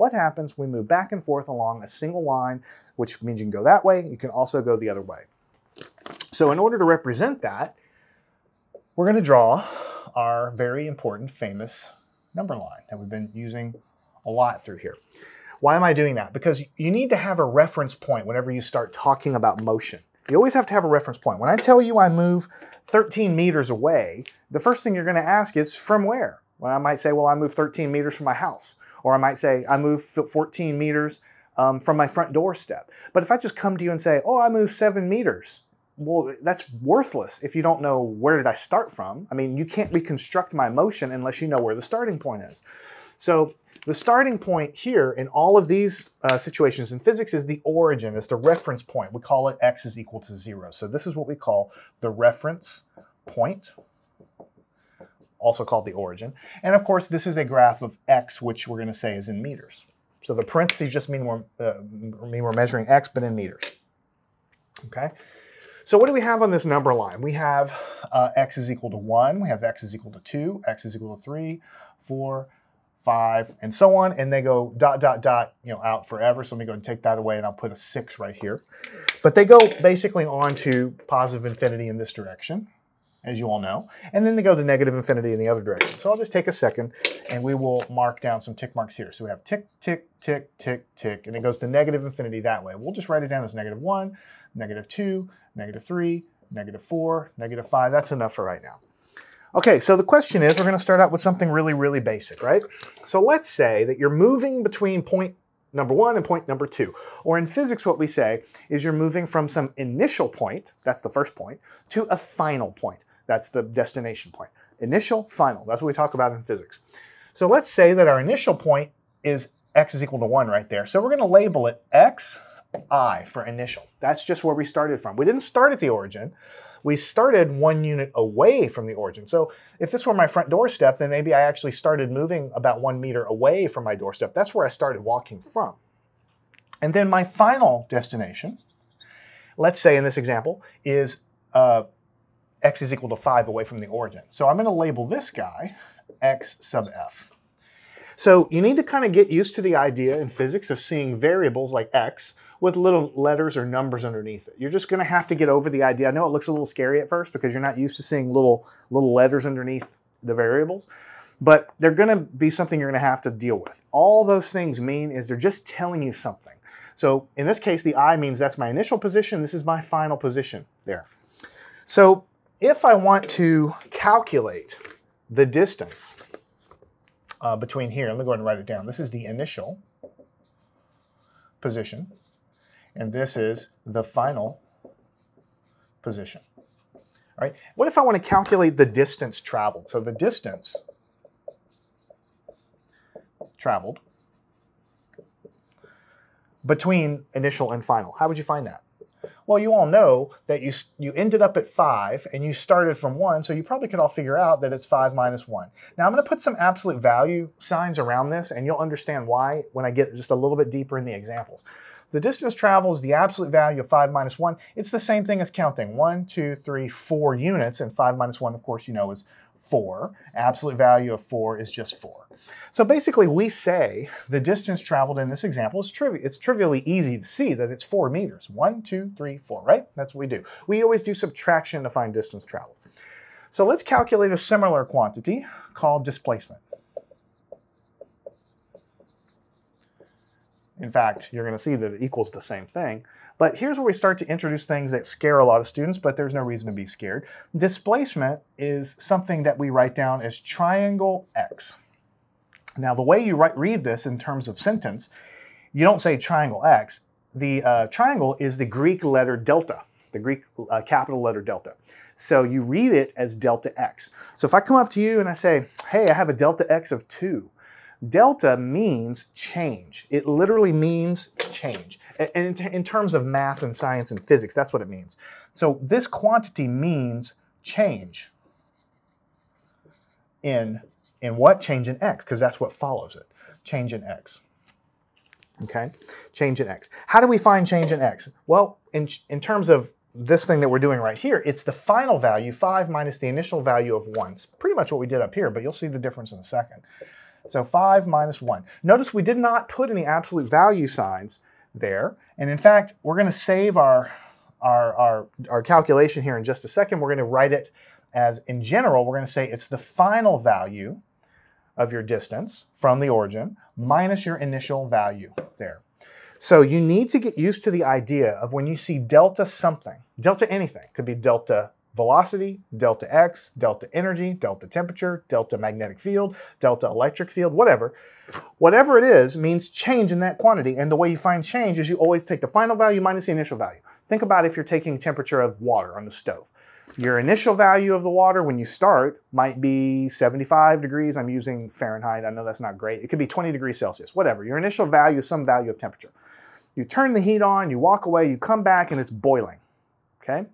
what happens when we move back and forth along a single line, which means you can go that way, you can also go the other way. So in order to represent that, we're going to draw our very important famous number line that we've been using a lot through here. Why am I doing that? Because you need to have a reference point whenever you start talking about motion. You always have to have a reference point. When I tell you I move 13 meters away, the first thing you're going to ask is from where? Well, I might say, well, I moved 13 meters from my house. Or I might say, I moved 14 meters from my front doorstep. But if I just come to you and say, oh, I moved 7 meters, well, that's worthless if you don't know where did I start from. I mean, you can't reconstruct my motion unless you know where the starting point is. So the starting point here in all of these situations in physics is the origin, it's the reference point. We call it x is equal to 0. So this is what we call the reference point, also called the origin. And of course, this is a graph of x, which we're going to say is in meters. So the parentheses just mean we're measuring x, but in meters. Okay. So what do we have on this number line? We have x is equal to 1, we have x is equal to 2, x is equal to 3, 4, 5, and so on, and they go dot, dot, dot, you know, out forever. So let me go and take that away, and I'll put a 6 right here. But they go basically on to positive infinity in this direction, as you all know, and then they go to negative infinity in the other direction. So I'll just take a second, and we will mark down some tick marks here. So we have tick, tick, tick, tick, tick, and it goes to negative infinity that way. We'll just write it down as negative 1, negative 2, negative 3, negative 4, negative 5. That's enough for right now. Okay, so the question is, we're going to start out with something really, really basic, right? So let's say that you're moving between point number 1 and point number 2. Or in physics, what we say is you're moving from some initial point, that's the first point, to a final point. That's the destination point. Initial, final. That's what we talk about in physics. So let's say that our initial point is x is equal to 1 right there. So we're going to label it x I for initial. That's just where we started from. We didn't start at the origin. We started 1 unit away from the origin. So if this were my front doorstep, then maybe I actually started moving about 1 meter away from my doorstep. That's where I started walking from. And then my final destination, let's say in this example, is x is equal to 5 away from the origin. So I'm going to label this guy x sub f. So you need to kind of get used to the idea in physics of seeing variables like x with little letters or numbers underneath it. You're just going to have to get over the idea. I know it looks a little scary at first because you're not used to seeing little letters underneath the variables, but they're going to be something you're going to have to deal with. All those things mean is they're just telling you something. So in this case, the I means that's my initial position. This is my final position there. So if I want to calculate the distance between here, let me go ahead and write it down. This is the initial position. And this is the final position. All right. What if I want to calculate the distance traveled? So the distance traveled between initial and final. How would you find that? Well, you all know that you ended up at 5 and you started from 1, so you probably could all figure out that it's 5 minus 1. Now, I'm going to put some absolute value signs around this, and you'll understand why when I get just a little bit deeper in the examples. The distance traveled is the absolute value of 5 minus 1. It's the same thing as counting. 1, 2, 3, 4 units, and 5 minus 1, of course, you know, is 4. Absolute value of 4 is just 4. So basically, we say the distance traveled in this example is trivial. It's trivially easy to see that it's 4 meters. 1, 2, 3, 4, right? That's what we do. We always do subtraction to find distance traveled. So let's calculate a similar quantity called displacement. In fact, you're going to see that it equals the same thing. But here's where we start to introduce things that scare a lot of students, but there's no reason to be scared. Displacement is something that we write down as triangle x. Now, the way you read this in terms of sentence, you don't say triangle x. The triangle is the Greek letter delta, the Greek capital letter delta. So you read it as delta x. So if I come up to you and I say, hey, I have a delta x of 2. Delta means change. It literally means change. And in terms of math and science and physics, that's what it means. So this quantity means change in what? Change in x, because that's what follows it. Change in x. Okay? Change in x. How do we find change in x? Well, in terms of this thing that we're doing right here, it's the final value, 5 minus the initial value of 1. It's pretty much what we did up here, but you'll see the difference in a second. So 5 minus 1. Notice we did not put any absolute value signs there. And in fact, we're going to save our calculation here in just a second. We're going to write it as, in general, we're going to say it's the final value of your distance from the origin minus your initial value there. So you need to get used to the idea of when you see delta something, delta anything, could be delta velocity, delta x, delta energy, delta temperature, delta magnetic field, delta electric field, whatever. Whatever it is means change in that quantity, and the way you find change is you always take the final value minus the initial value. Think about if you're taking the temperature of water on the stove. Your initial value of the water when you start might be 75 degrees. I'm using Fahrenheit. I know that's not great. It could be 20 degrees Celsius, whatever. Your initial value is some value of temperature. You turn the heat on, you walk away, you come back, and it's boiling, okay?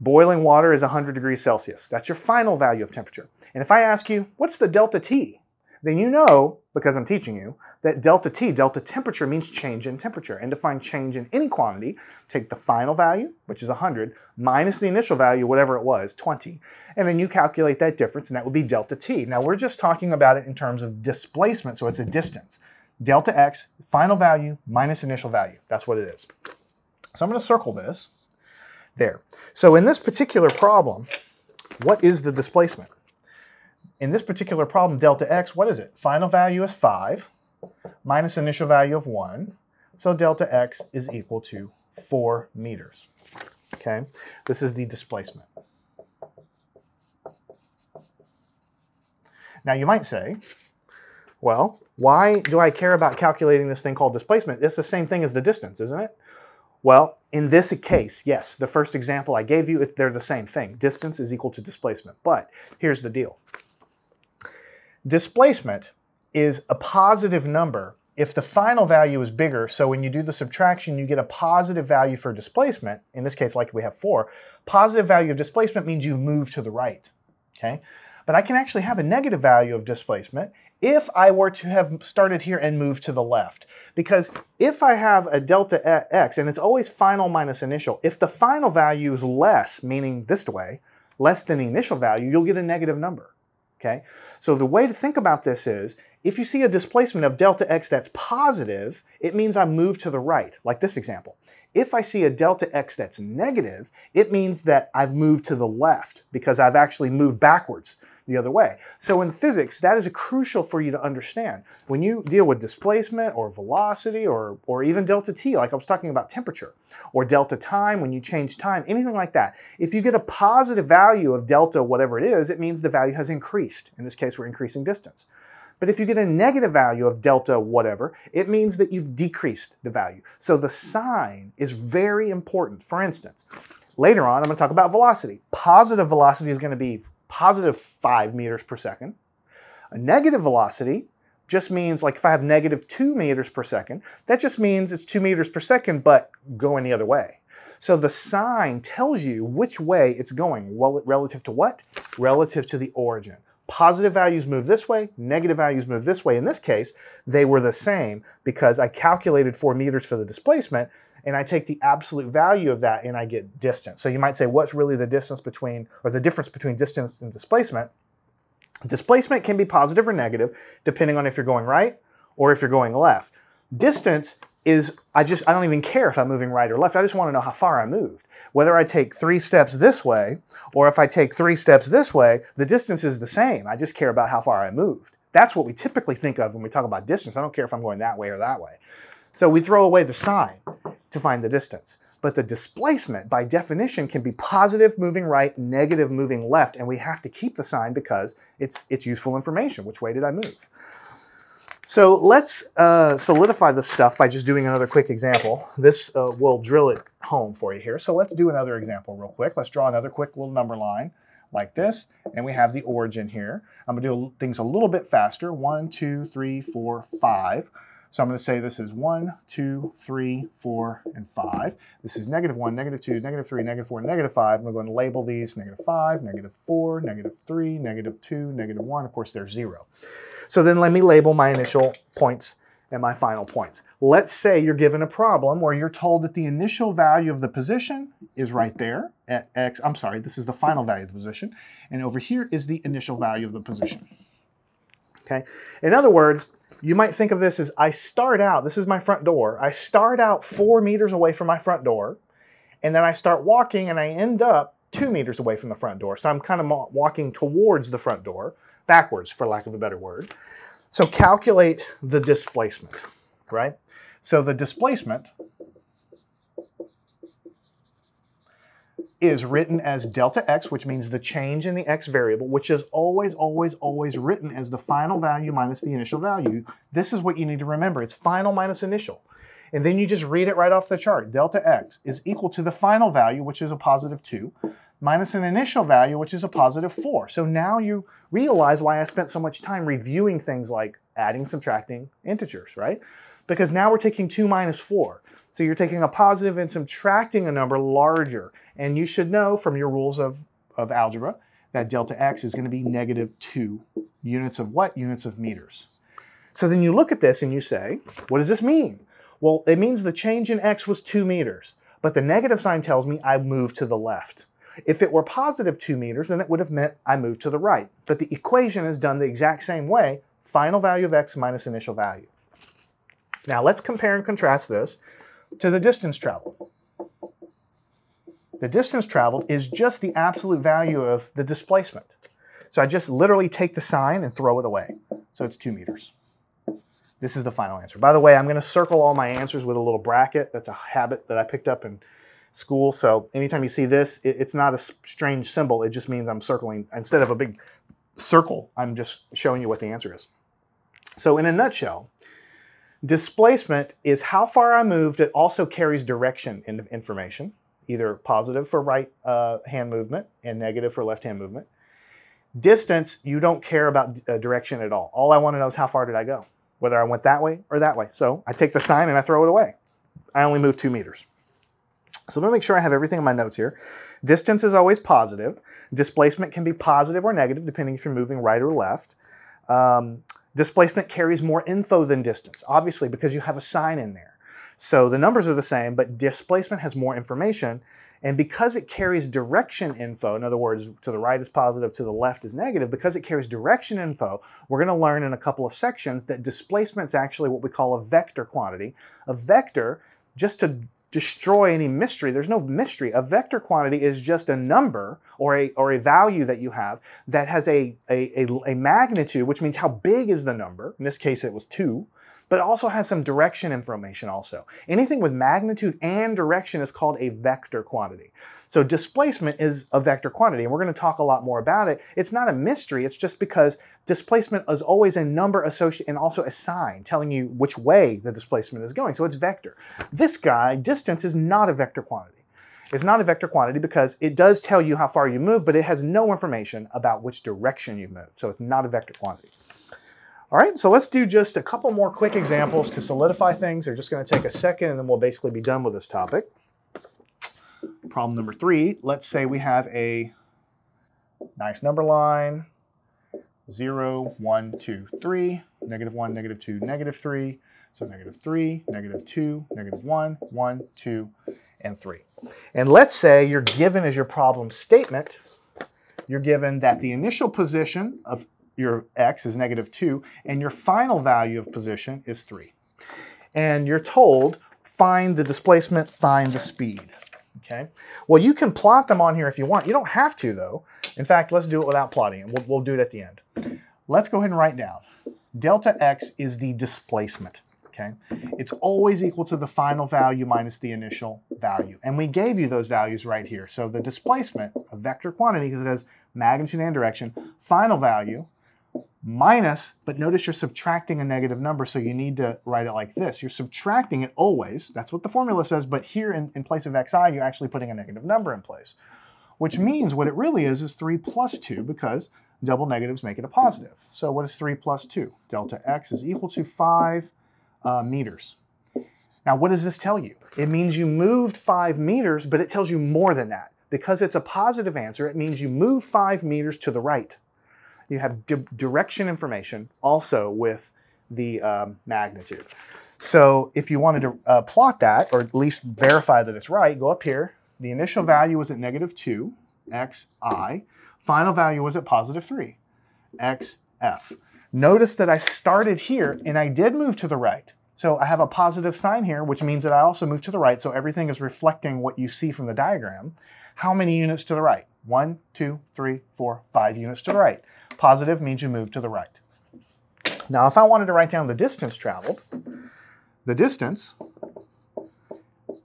Boiling water is 100 degrees Celsius. That's your final value of temperature. And if I ask you, what's the delta T? Then you know, because I'm teaching you, that delta T, delta temperature, means change in temperature. And to find change in any quantity, take the final value, which is 100, minus the initial value, whatever it was, 20. And then you calculate that difference, and that would be delta T. Now we're just talking about it in terms of displacement, so it's a distance. Delta X, final value, minus initial value. That's what it is. So I'm going to circle this there. So in this particular problem, what is the displacement? In this particular problem, delta x, what is it? Final value is 5 minus initial value of 1. So delta x is equal to 4 meters. Okay, this is the displacement. Now you might say, well, why do I care about calculating this thing called displacement? It's the same thing as the distance, isn't it? Well, in this case, yes, the first example I gave you, they're the same thing. Distance is equal to displacement. But here's the deal. Displacement is a positive number if the final value is bigger, so when you do the subtraction, you get a positive value for displacement. In this case, like we have 4. Positive value of displacement means you've moved to the right, okay? But I can actually have a negative value of displacement if I were to have started here and moved to the left. Because if I have a delta x, and it's always final minus initial, if the final value is less, meaning this way, less than the initial value, you'll get a negative number. Okay? So the way to think about this is, if you see a displacement of delta x that's positive, it means I moved to the right, like this example. If I see a delta x that's negative, it means that I've moved to the left, because I've actually moved backwards the other way. So in physics, that is crucial for you to understand. When you deal with displacement or velocity or even delta t, like I was talking about temperature, or delta time, when you change time, anything like that, if you get a positive value of delta whatever it is, it means the value has increased. In this case, we're increasing distance. But if you get a negative value of delta whatever, it means that you've decreased the value. So the sign is very important. For instance, later on, I'm going to talk about velocity. Positive velocity is going to be positive 5 meters per second. A negative velocity just means, like if I have negative 2 meters per second, that just means it's 2 meters per second, but going the other way. So the sign tells you which way it's going. Well, relative to what? Relative to the origin. Positive values move this way, negative values move this way. In this case, they were the same because I calculated 4 meters for the displacement, and I take the absolute value of that and I get distance. So you might say, what's really the distance between, or the difference between distance and displacement? Displacement can be positive or negative, depending on if you're going right or if you're going left. Distance is, I don't even care if I'm moving right or left. I just want to know how far I moved. Whether I take 3 steps this way, or if I take 3 steps this way, the distance is the same. I just care about how far I moved. That's what we typically think of when we talk about distance. I don't care if I'm going that way or that way. So we throw away the sign to find the distance. But the displacement, by definition, can be positive moving right, negative moving left, and we have to keep the sign because it's useful information. Which way did I move? So let's solidify this stuff by just doing another quick example. This will drill it home for you here. So let's do another example real quick. Let's draw another quick little number line like this. And we have the origin here. I'm going to do things a little bit faster. 1, 2, 3, 4, 5. So I'm going to say this is 1, 2, 3, 4, and 5. This is -1, -2, -3, -4, and -5. And we're going to label these -5, -4, -3, -2, -1. Of course, they're 0. So then let me label my initial points and my final points. Let's say you're given a problem where you're told that the initial value of the position is right there at x. I'm sorry, this is the final value of the position. And over here is the initial value of the position. okay? In other words, you might think of this as I start out, this is my front door, I start out 4 meters away from my front door, and then I start walking and I end up 2 meters away from the front door. So I'm kind of walking towards the front door, backwards for lack of a better word. So calculate the displacement, right? So the displacement is written as delta x, which means the change in the x variable, which is always, always, always written as the final value minus the initial value. This is what you need to remember. It's final minus initial. And then you just read it right off the chart. Delta x is equal to the final value, which is a positive 2, minus an initial value, which is a positive 4. So now you realize why I spent so much time reviewing things like adding, subtracting integers, right? Because now we're taking 2 minus 4. So you're taking a positive and subtracting a number larger. And you should know from your rules of algebra that delta x is going to be negative 2 units of what? Units of meters. So then you look at this and you say, what does this mean? Well, it means the change in x was 2 meters. But the negative sign tells me I moved to the left. If it were positive 2 meters, then it would have meant I moved to the right. But the equation is done the exact same way. Final value of x minus initial value. Now let's compare and contrast this to the distance traveled. The distance traveled is just the absolute value of the displacement. So I just literally take the sign and throw it away. So it's 2 meters. This is the final answer. By the way, I'm going to circle all my answers with a little bracket. That's a habit that I picked up in school. So anytime you see this, it's not a strange symbol. It just means I'm circling. Instead of a big circle, I'm just showing you what the answer is. So in a nutshell, displacement is how far I moved. It also carries direction information, either positive for right hand movement and negative for left hand movement. Distance, you don't care about direction at all. All I want to know is how far did I go, whether I went that way or that way. So I take the sign and I throw it away. I only moved 2 meters. So I'm going to make sure I have everything in my notes here. Distance is always positive. Displacement can be positive or negative, depending if you're moving right or left. Displacement carries more info than distance, obviously, because you have a sign in there. So the numbers are the same, but displacement has more information. And because it carries direction info, in other words, to the right is positive, to the left is negative, because it carries direction info, we're going to learn in a couple of sections that displacement is actually what we call a vector quantity. A vector, just to destroy any mystery, there's no mystery. A vector quantity is just a number or a value that you have that has a magnitude, which means how big is the number. In this case, it was 2, but it also has some direction information also. Anything with magnitude and direction is called a vector quantity. So displacement is a vector quantity, and we're going to talk a lot more about it. It's not a mystery. It's just because displacement is always a number associated and also a sign telling you which way the displacement is going. So it's vector. This guy, distance, is not a vector quantity. It's not a vector quantity because it does tell you how far you move, but it has no information about which direction you move. So it's not a vector quantity. All right, so let's do just a couple more quick examples to solidify things. They're just going to take a second, and then we'll basically be done with this topic. Problem number 3, let's say we have a nice number line, 0, 1, 2, 3, negative 1, negative 2, negative 3. So negative 3, negative 2, negative 1, 1, 2, and 3. And let's say you're given as your problem statement, you're given that the initial position of your x is negative 2, and your final value of position is 3. And you're told, find the displacement, find the speed. Okay. Well, you can plot them on here if you want. You don't have to, though. In fact, let's do it without plotting it. We'll do it at the end. Let's go ahead and write down. Delta x is the displacement. Okay. It's always equal to the final value minus the initial value. And we gave you those values right here. So the displacement, a vector quantity, because it has magnitude and direction, final value minus, but notice you're subtracting a negative number, so you need to write it like this. You're subtracting it always. That's what the formula says, but here in place of xi, you're actually putting a negative number in place, which means what it really is 3 plus 2, because double negatives make it a positive. So what is 3 plus 2? Delta x is equal to 5 meters. Now, what does this tell you? It means you moved 5 meters, but it tells you more than that. Because it's a positive answer, it means you move 5 meters to the right. You have direction information also with the magnitude. So if you wanted to plot that, or at least verify that it's right, go up here. The initial value was at negative 2, xi. Final value was at positive 3, xf. Notice that I started here and I did move to the right. So I have a positive sign here, which means that I also moved to the right, so everything is reflecting what you see from the diagram. How many units to the right? 1, 2, 3, 4, 5 units to the right. Positive means you move to the right. Now, if I wanted to write down the distance traveled, the distance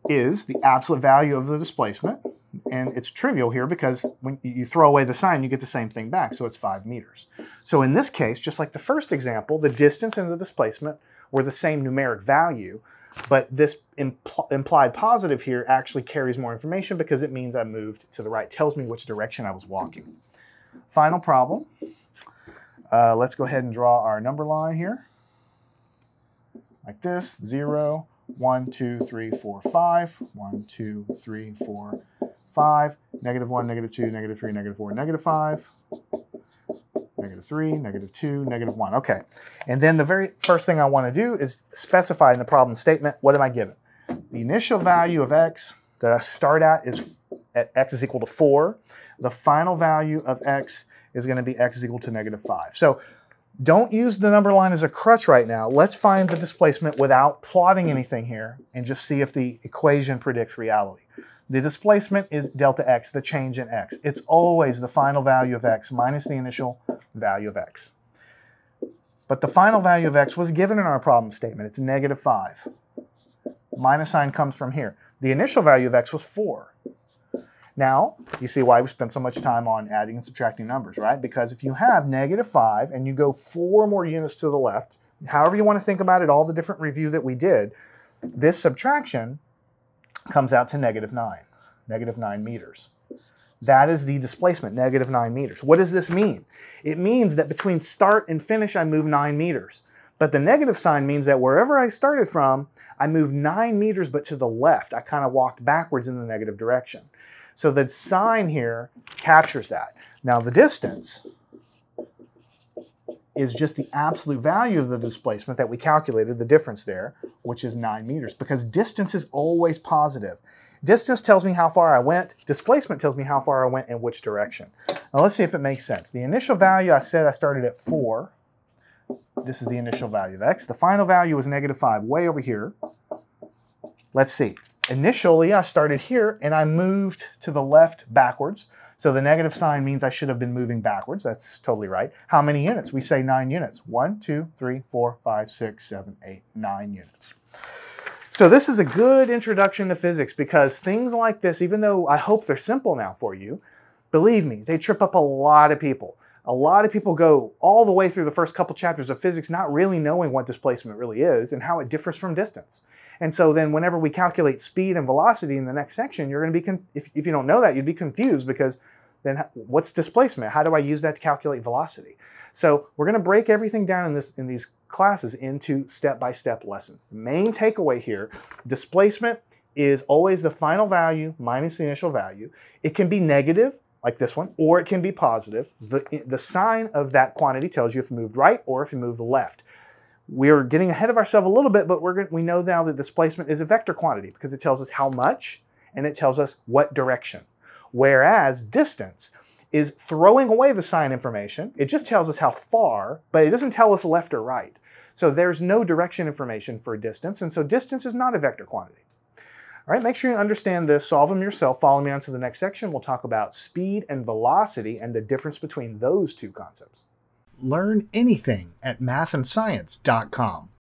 is the absolute value of the displacement, and it's trivial here because when you throw away the sign, you get the same thing back, so it's 5 meters. So in this case, just like the first example, the distance and the displacement were the same numeric value, but this implied positive here actually carries more information because it means I moved to the right, tells me which direction I was walking. Final problem. Let's go ahead and draw our number line here, like this, 0, 1, 2, 3, 4, 5, 1, 2, 3, 4, 5, -1, -2, -3, -4, -5, -3, -2, -1. Okay, and then the very first thing I want to do is specify in the problem statement, what am I given? The initial value of x that I start at is at x is equal to 4. The final value of x is going to be x is equal to -5. So don't use the number line as a crutch right now. Let's find the displacement without plotting anything here and just see if the equation predicts reality. The displacement is delta x, the change in x. It's always the final value of x minus the initial value of x. But the final value of x was given in our problem statement. It's -5. Minus sign comes from here. The initial value of x was 4. Now, you see why we spent so much time on adding and subtracting numbers, right? Because if you have -5 and you go 4 more units to the left, however you want to think about it, all the different review that we did, this subtraction comes out to -9 meters. That is the displacement, -9 meters. What does this mean? It means that between start and finish, I move 9 meters. But the negative sign means that wherever I started from, I moved 9 meters, but to the left. I kind of walked backwards in the negative direction. So the sign here captures that. Now the distance is just the absolute value of the displacement that we calculated, the difference there, which is 9 meters, because distance is always positive. Distance tells me how far I went. Displacement tells me how far I went in which direction. Now let's see if it makes sense. The initial value, I said I started at 4. This is the initial value of x. The final value was -5, way over here. Let's see. Initially, I started here and I moved to the left backwards. So the negative sign means I should have been moving backwards. That's totally right. How many units? We say 9 units. 1, 2, 3, 4, 5, 6, 7, 8, 9 units. So this is a good introduction to physics because things like this, even though I hope they're simple now for you, believe me, they trip up a lot of people. A lot of people go all the way through the first couple chapters of physics not really knowing what displacement really is and how it differs from distance. And so then whenever we calculate speed and velocity in the next section, you're going to be, if you don't know that, you'd be confused because then what's displacement? How do I use that to calculate velocity? So we're going to break everything down in these classes into step-by-step lessons. The main takeaway here, displacement is always the final value minus the initial value. It can be negative, like this one, or it can be positive. The sign of that quantity tells you if you moved right or if you moved left. We're getting ahead of ourselves a little bit, but we know now that displacement is a vector quantity because it tells us how much and it tells us what direction. Whereas distance is throwing away the sign information. It just tells us how far, but it doesn't tell us left or right. So there's no direction information for distance, and so distance is not a vector quantity. All right, make sure you understand this, solve them yourself, follow me on to the next section. We'll talk about speed and velocity and the difference between those two concepts. Learn anything at MathAndScience.com.